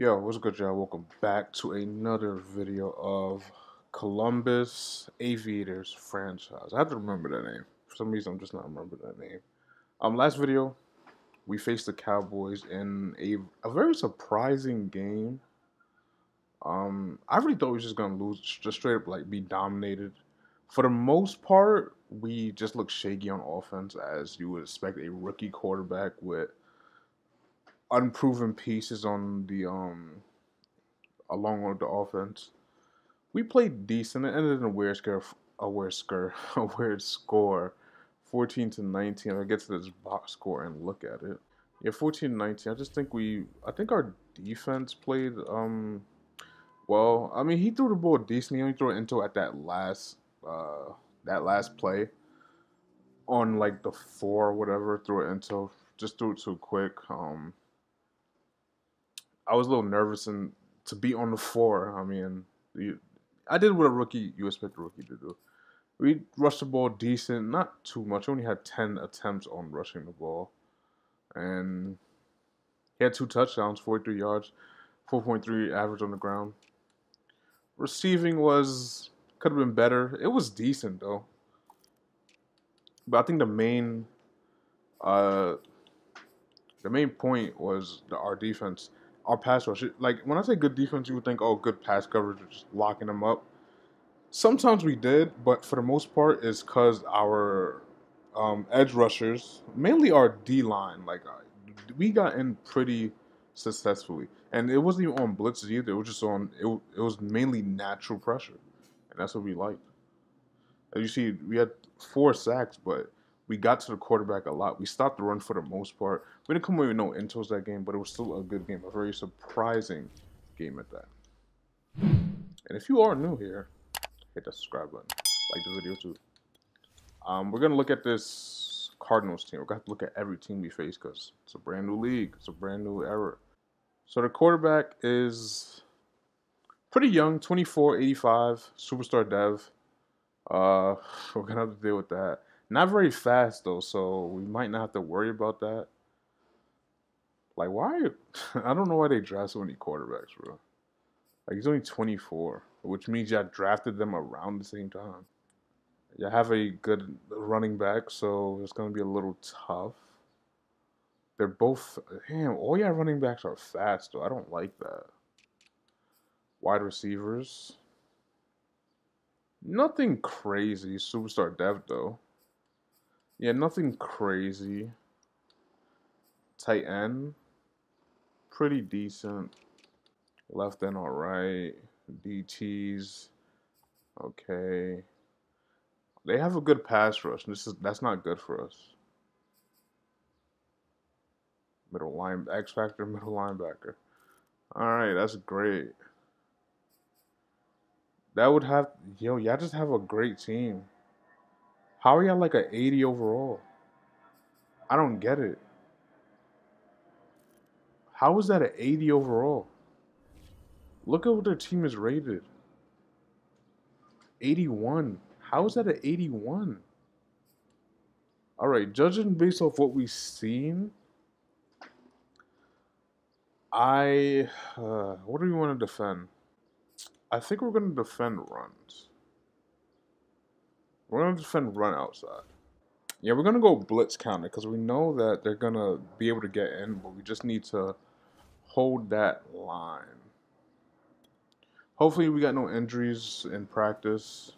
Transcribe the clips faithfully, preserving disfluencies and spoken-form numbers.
Yo, what's good, y'all? Welcome back to another video of Columbus Aviators franchise. I have to remember that name. For some reason, I'm just not remembering that name. Um, last video, we faced the Cowboys in a, a very surprising game. Um, I really thought we were just going to lose, just straight up, like, be dominated. For the most part, we just looked shaky on offense, as you would expect a rookie quarterback with unproven pieces on the um along with the offense. We played decent. It ended in a weird scare, a weird scare, a weird score, fourteen to nineteen. I'll get to this box score and look at it. Yeah, fourteen to nineteen. I just think we, I think our defense played um well. I mean, he threw the ball decently. He only threw it into at that last uh that last play on like the four or whatever. Threw it into just threw it too quick. Um. I was a little nervous and to be on the floor. I mean, you, I did what a rookie, you expect a rookie to do. We rushed the ball decent, not too much. We only had ten attempts on rushing the ball. And he had two touchdowns, forty-three yards, four point three average on the ground. Receiving was, could have been better. It was decent, though. But I think the main, uh, the main point was the, our defense. Our pass rush, like when I say good defense, you would think, oh, good pass coverage, just locking them up. Sometimes we did, but for the most part, it's because our um, edge rushers, mainly our D line, like we got in pretty successfully, and it wasn't even on blitzes either. It was just on. It it was mainly natural pressure, and that's what we liked. As you see, we had four sacks, but we got to the quarterback a lot. We stopped the run for the most part. We didn't come away with no intos that game, but it was still a good game, a very surprising game at that. And if you are new here, hit that subscribe button. Like the video too. Um, we're going to look at this Cardinals team. We're going to have to look at every team we face because it's a brand new league. It's a brand new era. So the quarterback is pretty young, twenty-four, eighty-five, superstar dev. Uh, we're going to have to deal with that. Not very fast, though, so we might not have to worry about that. Like, why? I don't know why they draft so many quarterbacks, bro. Like, he's only twenty-four, which means y'all drafted them around the same time. Y'all have a good running back, so it's going to be a little tough. They're both... Damn, all y'all running backs are fast, though. I don't like that. Wide receivers. Nothing crazy. Superstar dev, though. Yeah, nothing crazy. Tight end, pretty decent. Left end, all right. D Ts, okay. They have a good pass rush. This is that's not good for us. Middle line, X factor, middle linebacker. All right, that's great. That would have yo, y'all just have a great team. How are y'all like an eighty overall? I don't get it. How is that an eighty overall? Look at what their team is rated. eighty-one. How is that an eighty-one? All right, judging based off what we've seen, I... Uh, what do we want to defend? I think we're going to defend runs. We're going to defend run outside. Yeah, we're going to go blitz counter because we know that they're going to be able to get in, but we just need to hold that line. Hopefully we got no injuries in practice.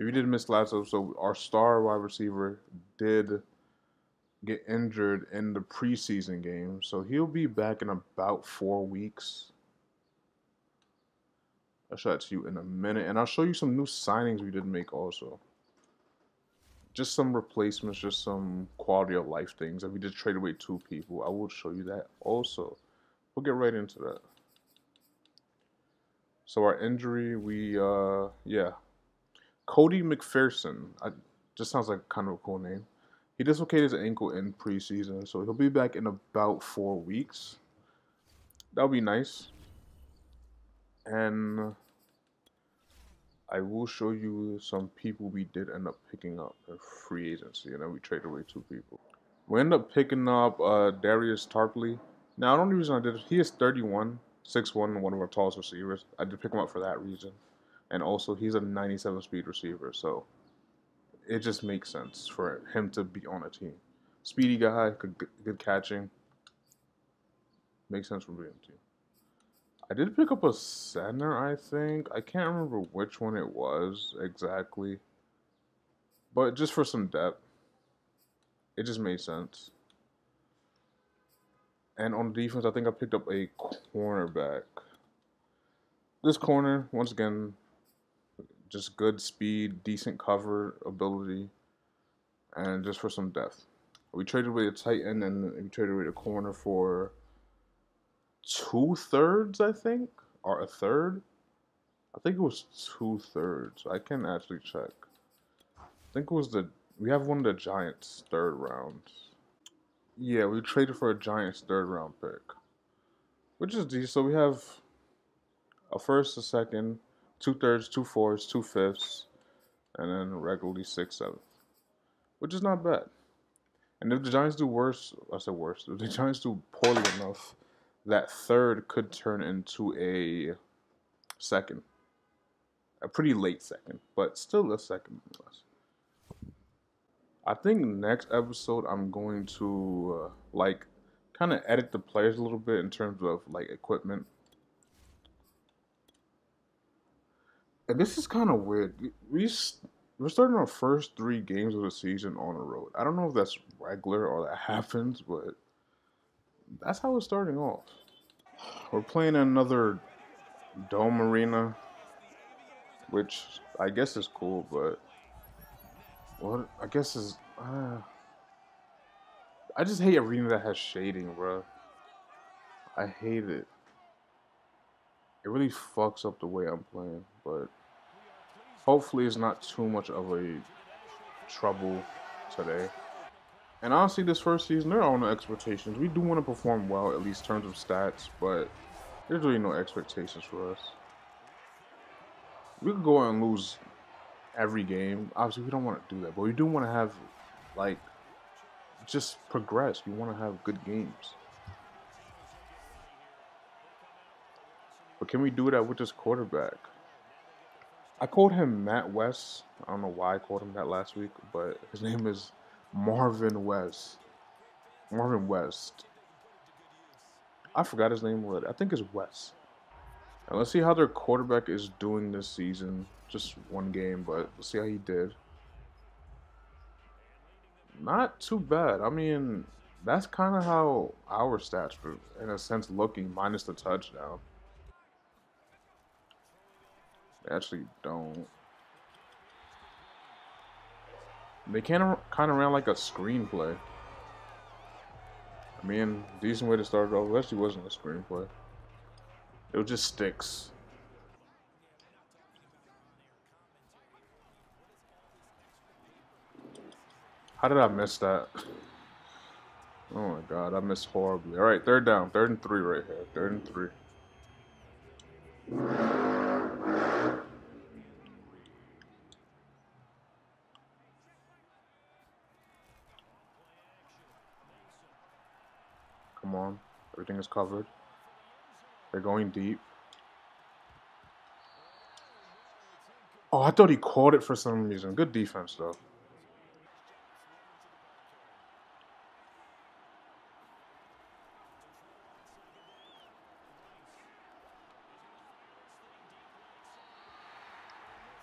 If you did miss last episode, our star wide receiver did get injured in the preseason game, so he'll be back in about four weeks. I'll show that to you in a minute. And I'll show you some new signings we did make also. Just some replacements, just some quality of life things. And we did trade away two people. I will show you that also. We'll get right into that. So our injury, we, uh, yeah. Cody McPherson. I, just sounds like kind of a cool name. He dislocated his ankle in preseason. So he'll be back in about four weeks. That'll be nice. And I will show you some people we did end up picking up in free agency, and then we traded away two people. We ended up picking up uh, Darius Tarpley. Now, I don't know the reason I did it. He is thirty-one. six one, one of our tallest receivers. I did pick him up for that reason. And also, he's a ninety-seven speed receiver, so it just makes sense for him to be on a team. Speedy guy, good, good catching. Makes sense for B M T. I did pick up a center, I think. I can't remember which one it was exactly. But just for some depth, it just made sense. And on defense, I think I picked up a cornerback. This corner, once again, just good speed, decent cover ability, and just for some depth. We traded away a tight end and we traded away a corner for two thirds, I think, or a third. I think it was two thirds. I can actually check. I think it was the, we have one of the Giants' third rounds. Yeah, we traded for a Giants' third round pick, which is decent. So we have a first, a second, two thirds, two fourths, two fifths, and then regularly six seventh, which is not bad. And if the Giants do worse, I said worse, if the Giants do poorly enough, that third could turn into a second. A pretty late second, but still a second. I think next episode I'm going to, uh, like, kind of edit the players a little bit in terms of, like, equipment. And this is kind of weird. We, we're starting our first three games of the season on the road. I don't know if that's regular or that happens, but that's how it's starting off. We're playing another dome arena, which I guess is cool, but what I guess is uh, I just hate arena that has shading, bro. I hate it. It really fucks up the way I'm playing, but hopefully it's not too much of a trouble today. And honestly, this first season, there are no expectations. We do want to perform well, at least in terms of stats, but there's really no expectations for us. We could go out and lose every game. Obviously, we don't want to do that, but we do want to have, like, just progress. We want to have good games. But can we do that with this quarterback? I called him Matt West. I don't know why I called him that last week, but his name is Marvin West. Marvin West. I forgot his name already. I think it's West. And let's see how their quarterback is doing this season. Just one game, but let's see how he did. Not too bad. I mean, that's kind of how our stats were, in a sense, looking, minus the touchdown. They actually don't. They kind of kind of ran like a screenplay. I mean, decent way to start it off. It actually wasn't a screenplay. It was just sticks. How did I miss that? Oh my god, I missed horribly. All right, third down, third and three right here. Third and three. Come on, everything is covered. They're going deep. Oh, I thought he caught it for some reason. Good defense, though.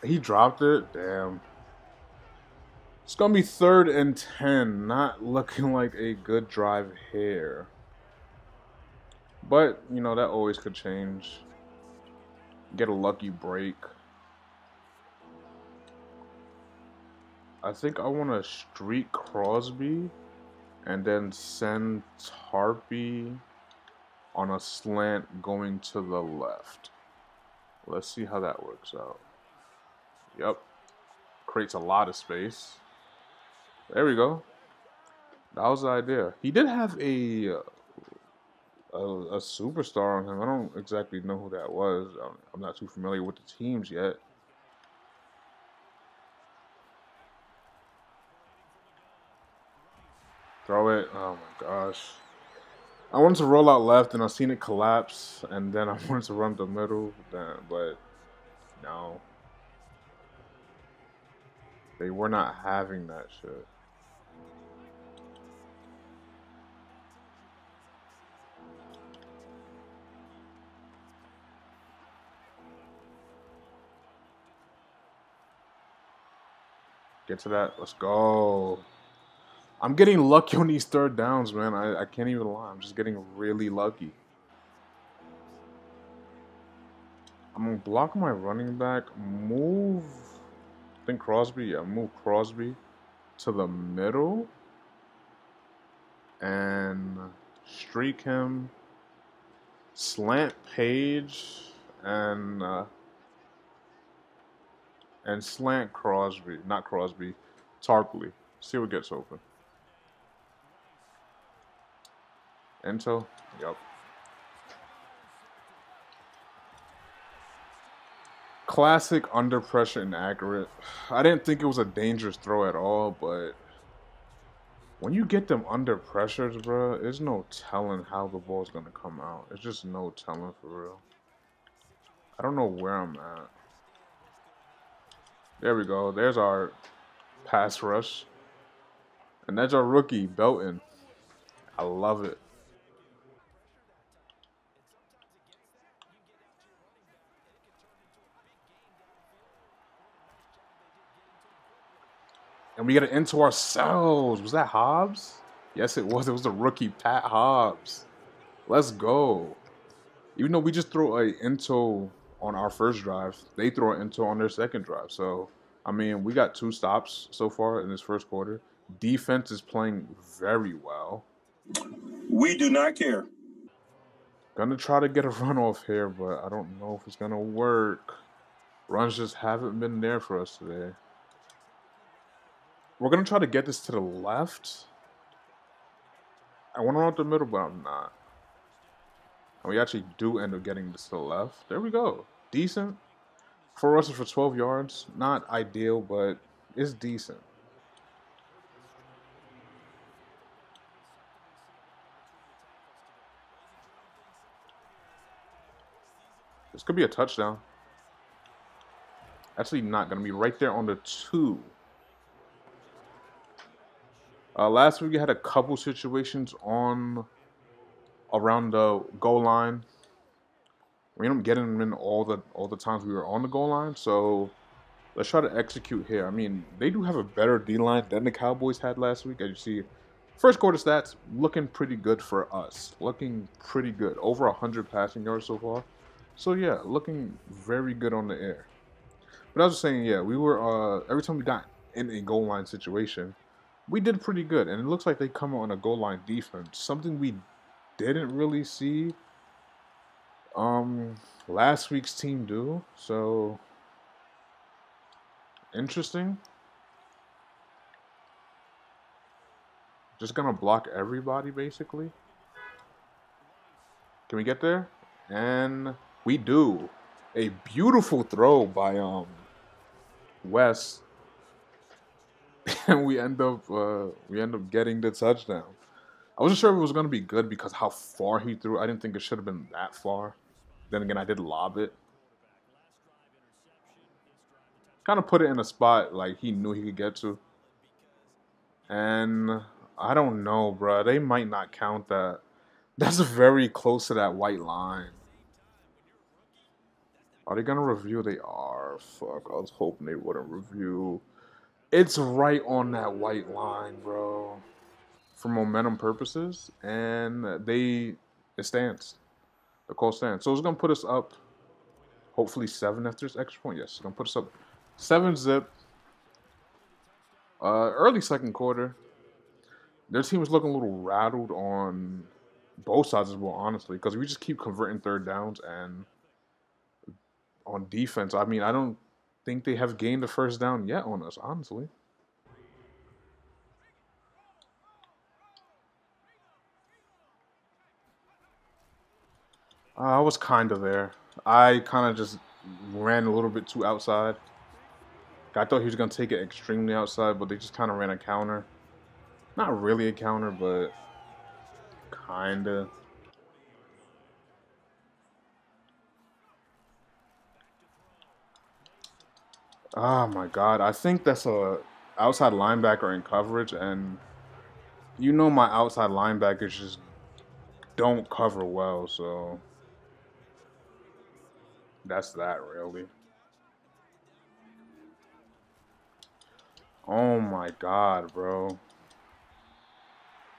He dropped it? Damn. It's going to be third and ten. Not looking like a good drive here. But, you know, that always could change. Get a lucky break. I think I want to streak Crosby and then send Tarpley on a slant going to the left. Let's see how that works out. Yep. Creates a lot of space. There we go. That was the idea. He did have a... Uh, A, a superstar on him. I don't exactly know who that was. I'm, I'm not too familiar with the teams yet. Throw it. Oh my gosh. I wanted to roll out left, and I seen it collapse, and then I wanted to run the middle, but no. They were not having that shit. Get to that. Let's go. I'm getting lucky on these third downs, man. I, I can't even lie. I'm just getting really lucky. I'm going to block my running back. Move. I think Crosby. Yeah, move Crosby to the middle. And streak him. Slant Page. And... Uh, and slant Crosby. Not Crosby. Tarpley. See what gets open. Intel, yep. Classic under pressure inaccurate. I didn't think it was a dangerous throw at all, but when you get them under pressures, bro, there's no telling how the ball's gonna come out. There's just no telling for real. I don't know where I'm at. There we go. There's our pass rush, and that's our rookie Belton. I love it. And we got it into ourselves. Was that Hobbs? Yes, it was. It was the rookie, Pat Hobbs. Let's go. Even though we just threw an into on our first drive, they throw an into on their second drive. So, I mean, we got two stops so far in this first quarter. Defense is playing very well. We do not care. Gonna try to get a runoff here, but I don't know if it's gonna work. Runs just haven't been there for us today. We're going to try to get this to the left. I want to run out the middle, but I'm not. And we actually do end up getting this to the left. There we go. Decent. Four rushes for twelve yards. Not ideal, but it's decent. This could be a touchdown. Actually not going to be right there on the two. Uh, last week, we had a couple situations on around the goal line. We ended up getting them in all the all the times we were on the goal line. So let's try to execute here. I mean, they do have a better D line than the Cowboys had last week. As you see, first quarter stats looking pretty good for us. Looking pretty good. Over one hundred passing yards so far. So yeah, looking very good on the air. But I was just saying, yeah, we were uh, every time we got in a goal line situation, we did pretty good, and it looks like they come on a goal line defense, something we didn't really see um, last week's team do. So, interesting. Just going to block everybody, basically. Can we get there? And we do. A beautiful throw by um, West. And we end up uh, we end up getting the touchdown. I wasn't sure if it was going to be good because how far he threw. I didn't think it should have been that far. Then again, I did lob it. Kind of put it in a spot like he knew he could get to. And I don't know, bro. They might not count that. That's very close to that white line. Are they going to review? They are. Fuck, I was hoping they wouldn't review. It's right on that white line, bro, for momentum purposes, and they it stands. The call stands. So it's going to put us up, hopefully, seven after this extra point. Yes, it's going to put us up seven zip. Uh, early second quarter, their team was looking a little rattled on both sides as well, honestly, because we just keep converting third downs, and on defense, I mean, I don't think they have gained the first down yet on us, honestly. Uh, I was kind of there. I kind of just ran a little bit too outside. I thought he was going to take it extremely outside, but they just kind of ran a counter. Not really a counter, but kind of. Oh, my God. I think that's a outside linebacker in coverage, and you know my outside linebackers just don't cover well, so that's that, really. Oh, my God, bro.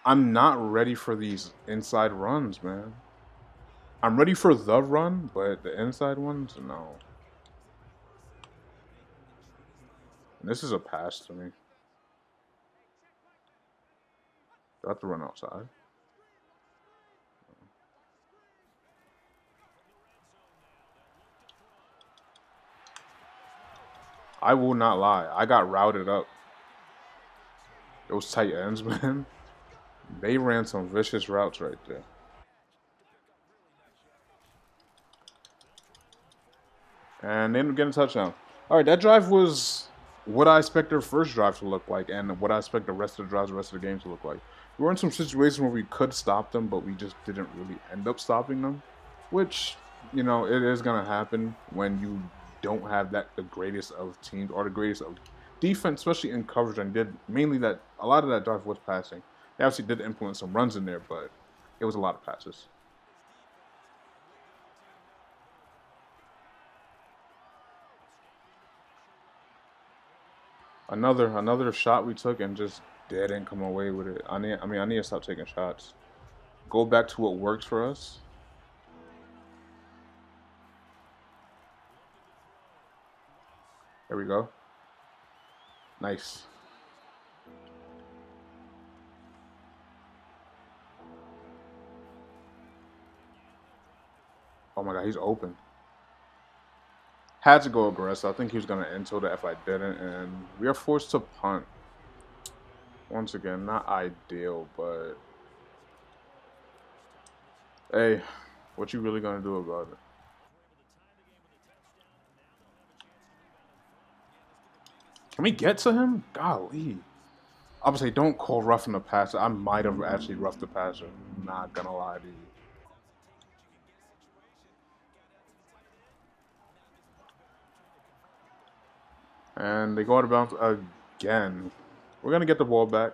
I'm not ready for these inside runs, man. I'm ready for the run, but the inside ones, no. This is a pass to me. Do I have to run outside? I will not lie. I got routed up. Those tight ends, man. They ran some vicious routes right there. And they ended up getting a touchdown. All right, that drive was what I expect their first drive to look like and what I expect the rest of the drives, the rest of the game to look like. We were in some situations where we could stop them, but we just didn't really end up stopping them, which, you know, it is going to happen when you don't have that the greatest of teams or the greatest of defense, especially in coverage. And did mainly that a lot of that drive was passing. They obviously did influence some runs in there, but it was a lot of passes. Another another shot we took and just didn't come away with it. I need I mean I need to stop taking shots. Go back to what works for us. There we go. Nice. Oh my God, he's open. Had to go aggressive. I think he was going to infield it if I didn't. And we are forced to punt. Once again, not ideal, but hey, what you really going to do about it? Can we get to him? Golly. I would say don't call roughing the passer. I might have actually roughed the passer. Not going to lie to you. And they go out of bounds again. We're going to get the ball back.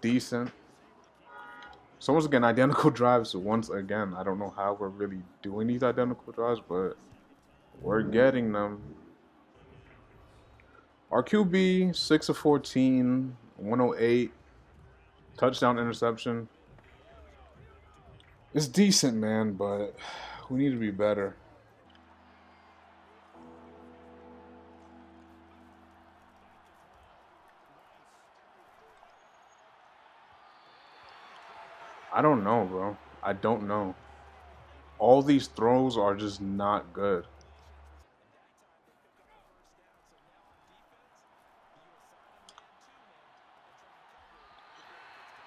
Decent. So once again, identical drives. Once again, I don't know how we're really doing these identical drives, but we're getting them. Our Q B, six of fourteen, one oh eight, touchdown, interception. It's decent, man, but we need to be better. I don't know, bro. I don't know. All these throws are just not good.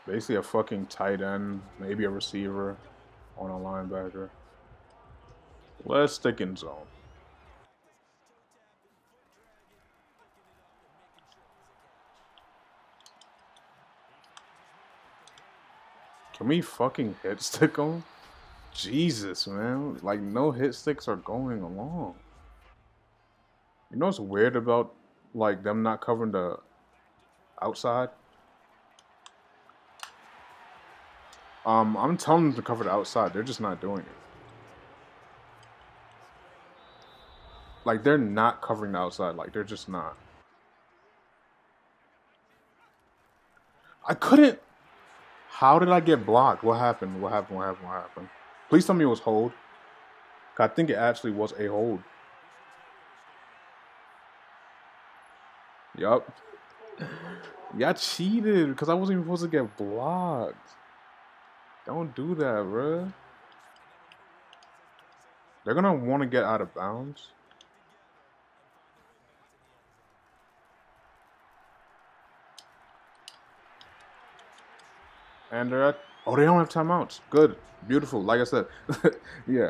Basically a fucking tight end, maybe a receiver on a linebacker. Let's stick in zone. Can we fucking hit stick on? Jesus, man. Like, no hit sticks are going along. You know what's weird about, like, them not covering the outside? Um, I'm telling them to cover the outside. They're just not doing it. Like, they're not covering the outside. Like, they're just not. I couldn't. How did I get blocked? What happened? What happened? What happened? What happened? Please tell me it was hold. I think it actually was a hold. Yup. Y'all cheated because I wasn't even supposed to get blocked. Don't do that, bro. They're going to want to get out of bounds. And they're at, oh, they don't have timeouts. Good. Beautiful. Like I said, yeah.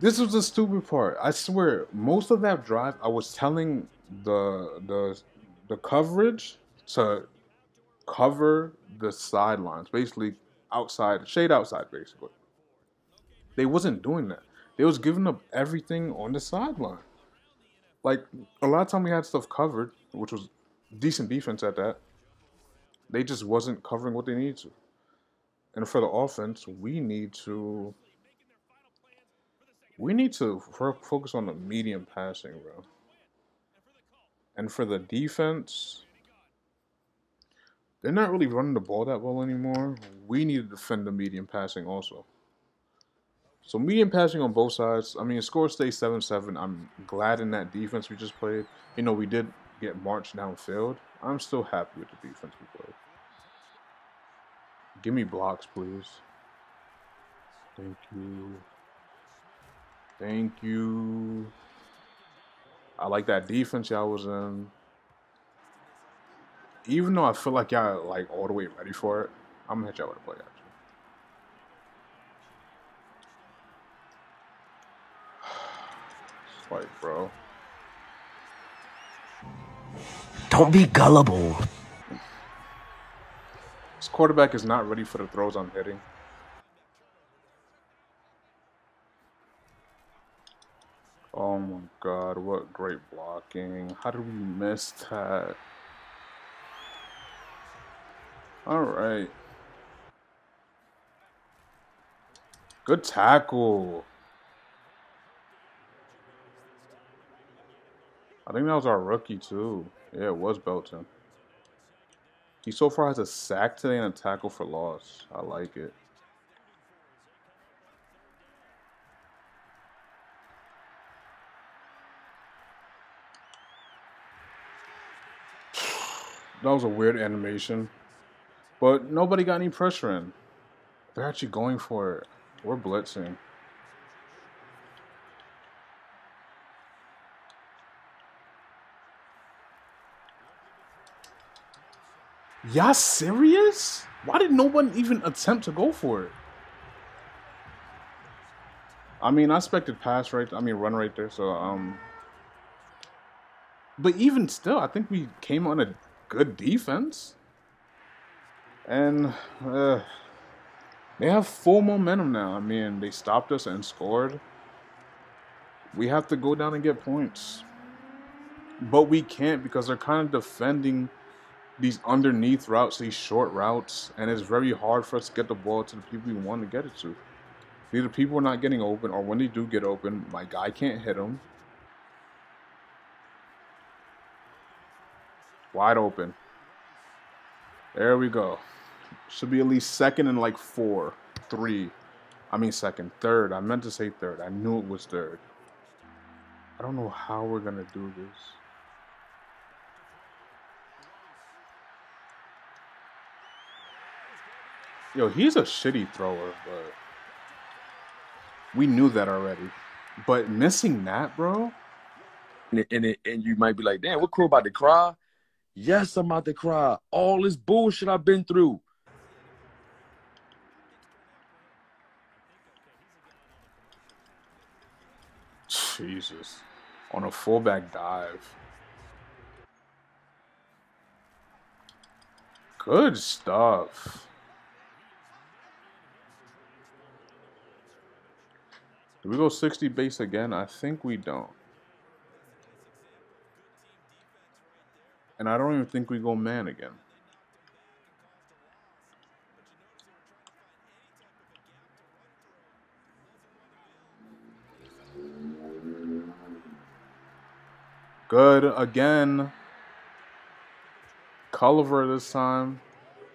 This was the stupid part. I swear, most of that drive, I was telling the the the coverage to cover the sidelines. Basically, outside, shade outside, basically. They wasn't doing that. They was giving up everything on the sideline. Like, a lot of time we had stuff covered, which was decent defense at that. They just wasn't covering what they needed to. And for the offense, we need to... We need to focus on the medium passing, bro. And for the defense, they're not really running the ball that well anymore. We need to defend the medium passing also. So medium passing on both sides. I mean, the score stays seven seven. I'm glad in that defense we just played. You know, we did get marched downfield. I'm still happy with the defense we played. Give me blocks, please. Thank you. Thank you. I like that defense y'all was in. Even though I feel like y'all like all the way ready for it, I'm gonna hit y'all with a play action. It's like, bro. Don't be gullible. This quarterback is not ready for the throws I'm hitting. Oh my God, what great blocking. How did we miss that? All right. Good tackle. I think that was our rookie too. Yeah, it was Belton. He so far has a sack today and a tackle for loss. I like it. That was a weird animation. But nobody got any pressure in. They're actually going for it. We're blitzing. Y'all serious? Why did no one even attempt to go for it? I mean, I expected pass right, I mean run right there, so um but even still, I think we came on a good defense, and uh, they have full momentum now. I mean, they stopped us and scored. We have to go down and get points, but we can't because they're kind of defending these underneath routes, these short routes, and it's very hard for us to get the ball to the people we want to get it to. Either people are not getting open, or when they do get open, my guy can't hit them. Wide open. There we go. Should be at least second and like four, three. I mean second, third. I meant to say third. I knew it was third. I don't know how we're going to do this. Yo, he's a shitty thrower, but we knew that already. But missing that, bro? And, and, and you might be like, damn, what crew about to cry? Yes, I'm about to cry. All this bullshit I've been through. Jesus. On a fullback dive. Good stuff. Do we go sixty base again? I think we don't. And I don't even think we go man again. Good again. Culliver this time.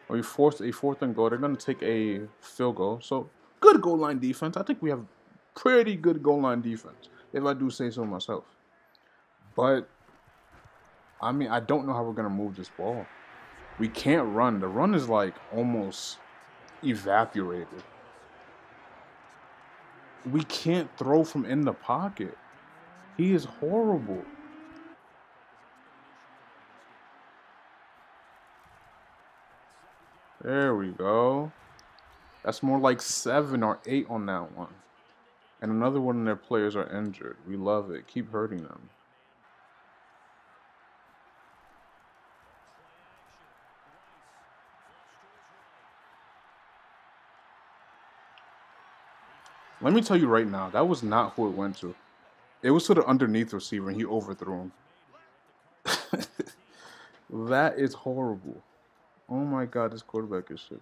We forced a fourth and goal. They're going to take a field goal. So good goal line defense. I think we have pretty good goal line defense, if I do say so myself. But... I mean, I don't know how we're going to move this ball. We can't run. The run is, like, almost evaporated. We can't throw from in the pocket. He is horrible. There we go. That's more like seven or eight on that one. And another one of their players are injured. We love it. Keep hurting them. Let me tell you right now, that was not who it went to. It was to the underneath receiver, and he overthrew him. That is horrible. Oh, my God, this quarterback is shit.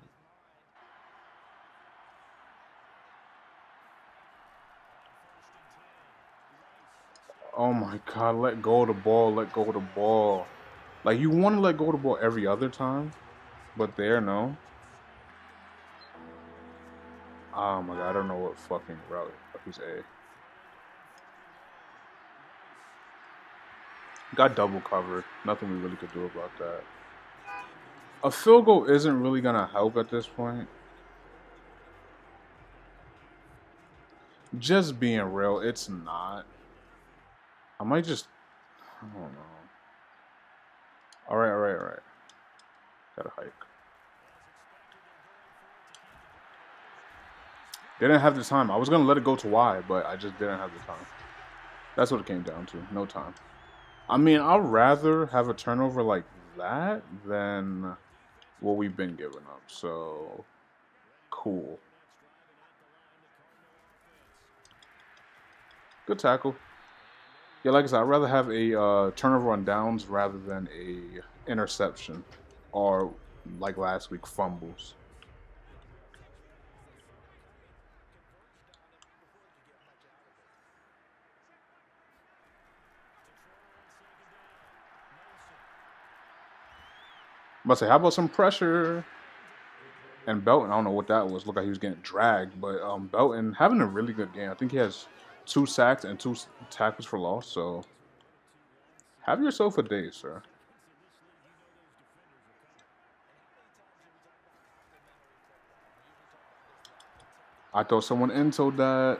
Oh, my God, let go of the ball, let go of the ball. Like, you want to let go of the ball every other time, but there, no. Oh, my God, I don't know what fucking route he's A. Got double covered. Nothing we really could do about that. A field goal isn't really going to help at this point. Just being real, it's not. I might just... I don't know. Alright, alright, alright. Gotta hike. They didn't have the time. I was going to let it go to Y, but I just didn't have the time. That's what it came down to. No time. I mean, I'd rather have a turnover like that than what we've been giving up. So, cool. Good tackle. Yeah, like I said, I'd rather have a uh, turnover on downs rather than a interception or, like last week, fumbles. I'm about to say, how about some pressure? And Belton, I don't know what that was. Looked like he was getting dragged. But um, Belton having a really good game. I think he has two sacks and two tackles for loss. So have yourself a day, sir. I thought someone into that.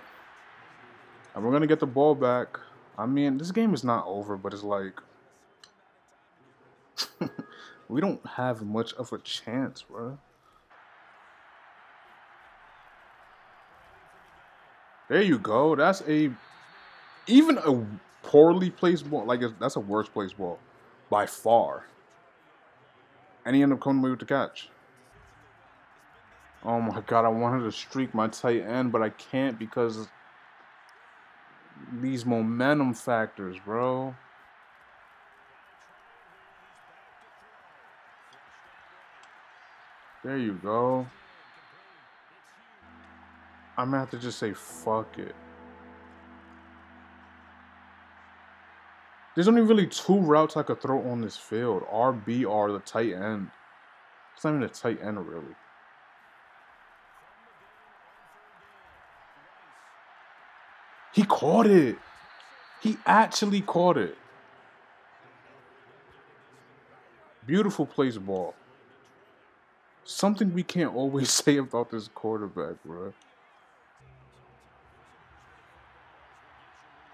And we're going to get the ball back. I mean, this game is not over, but it's like... We don't have much of a chance, bro. There you go. That's a... Even a poorly placed ball. Like, that's a worse placed ball. By far. And he ended up coming away with the catch. Oh, my God. I wanted to streak my tight end, but I can't because... These momentum factors, bro. There you go. I'm gonna have to just say fuck it. There's only really two routes I could throw on this field. R B or the tight end. It's not even a tight end really. He caught it. He actually caught it. Beautiful place ball. Something we can't always say about this quarterback, bro.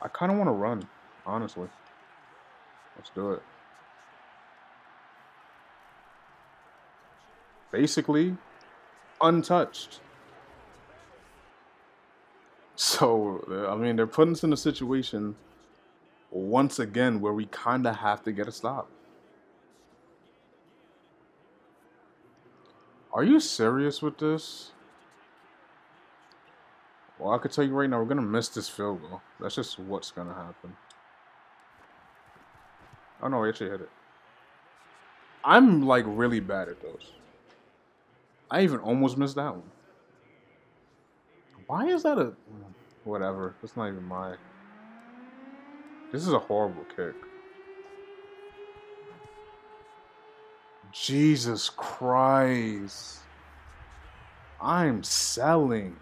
I kind of want to run, honestly. Let's do it. Basically, untouched. So, I mean, they're putting us in a situation, once again, where we kind of have to get a stop. Are you serious with this? Well, I could tell you right now, we're going to miss this field goal. That's just what's going to happen. Oh, no, we actually hit it. I'm, like, really bad at those. I even almost missed that one. Why is that a... Whatever. That's not even my... This is a horrible kick. Jesus Christ. I'm selling.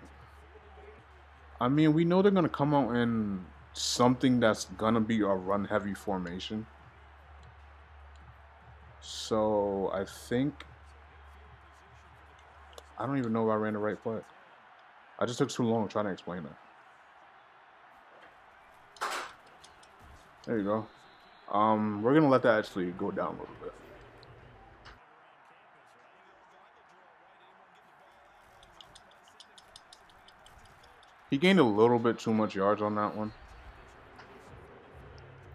I mean, we know they're going to come out in something that's going to be a run-heavy formation. So, I think... I don't even know if I ran the right play. I just took too long trying to explain that. There you go. Um, we're going to let that actually go down a little bit. He gained a little bit too much yards on that one.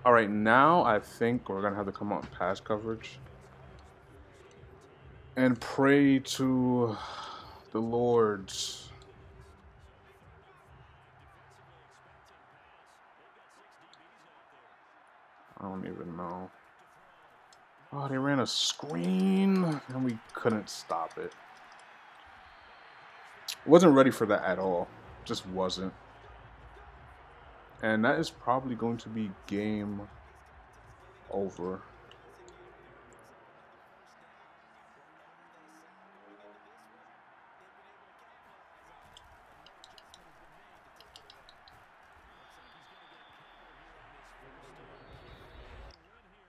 All right, now I think we're going to have to come out in pass coverage. And pray to the Lord. I don't even know. Oh, they ran a screen and we couldn't stop it. Wasn't ready for that at all. Just wasn't. And that is probably going to be game over.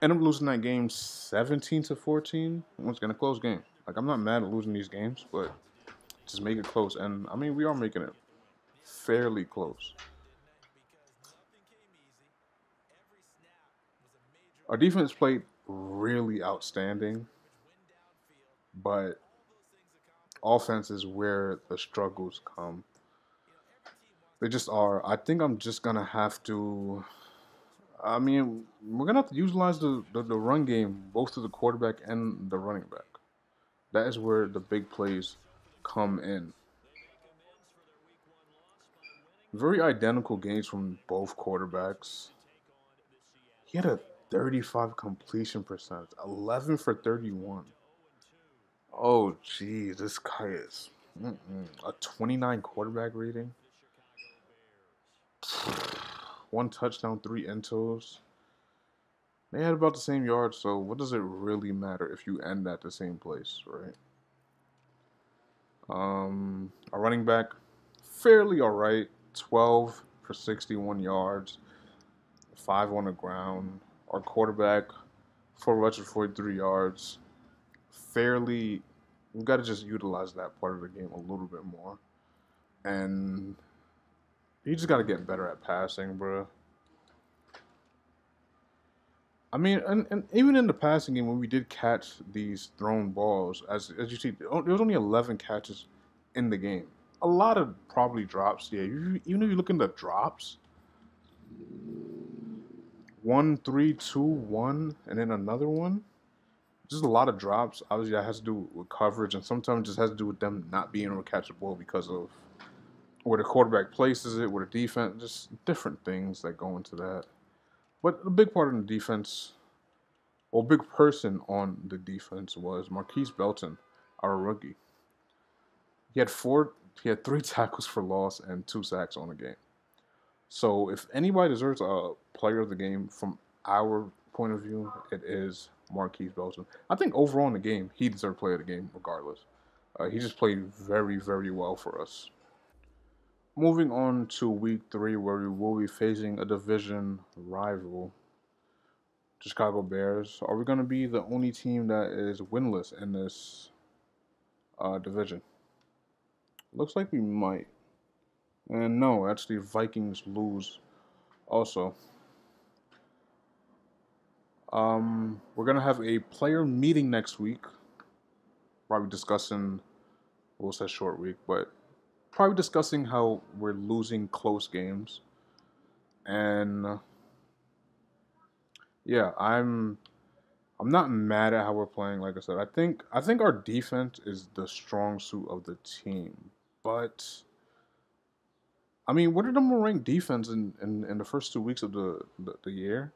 And I'm losing that game seventeen to fourteen. It's going to close game. Like, I'm not mad at losing these games, but just make it close. And, I mean, we are making it fairly close. Our defense played really outstanding, but offense is where the struggles come. They just are. I think I'm just going to have to... I mean, we're going to have to utilize the, the, the run game, both to the quarterback and the running back. That is where the big plays come in. Very identical games from both quarterbacks. He had a thirty-five completion percentage, eleven for thirty-one. Oh, geez, this guy is mm -mm, a twenty-nine quarterback rating. One touchdown, three intos. They had about the same yards, so what does it really matter if you end at the same place, right? Um, our running back, fairly all right. twelve for sixty-one yards, five on the ground. Our quarterback, four rushes, forty-three yards. Fairly, we've got to just utilize that part of the game a little bit more. And... you just got to get better at passing, bro. I mean, and, and even in the passing game, when we did catch these thrown balls, as as you see, there was only eleven catches in the game. A lot of probably drops, yeah. You, even if you look in the drops, one, three, two, one, and then another one. Just a lot of drops. Obviously, that has to do with coverage, and sometimes it just has to do with them not being able to catch the ball because of where the quarterback places it, where the defense, just different things that go into that. But a big part of the defense, or big person on the defense, was Marquise Belton, our rookie. He had four, he had three tackles for loss and two sacks on the game. So if anybody deserves a player of the game from our point of view, it is Marquise Belton. I think overall in the game, he deserved player of the game regardless. Uh, he just played very, very well for us. Moving on to week three, where we will be facing a division rival, the Chicago Bears. Are we going to be the only team that is winless in this uh, division? Looks like we might. And no, actually, Vikings lose also. Um, we're going to have a player meeting next week. Probably discussing, we'll say short week, but... probably discussing how we're losing close games. And yeah, I'm I'm not mad at how we're playing. Like I said, I think I think our defense is the strong suit of the team. But I mean, we're the number one ranked defense in, in, in the first two weeks of the, the, the year.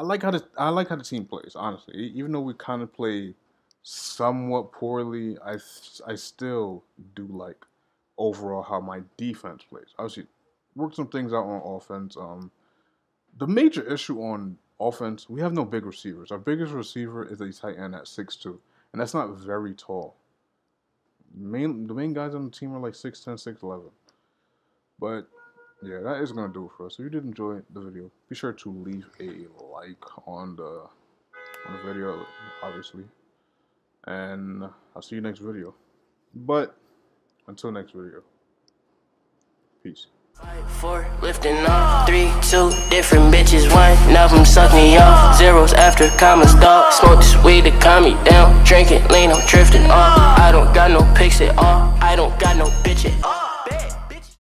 I like how the I like how the team plays, honestly. Even though we kind of play somewhat poorly, I I still do like overall how my defense plays. Obviously, work some things out on offense. Um, the major issue on offense, we have no big receivers. Our biggest receiver is a tight end at six two, and that's not very tall. Main, the main guys on the team are like six ten, six eleven. But, yeah, that is going to do it for us. If you did enjoy the video, be sure to leave a like on the, on the video, obviously. And I'll see you next video. But... until next video. Peace. Four lifting up, three, two different bitches. One of them suck me off. Zeros after commas, dog. Smoke this weed to calm me down. Drinking lean, I'm drifting off. I don't got no pics at all. I don't got no bitch at all.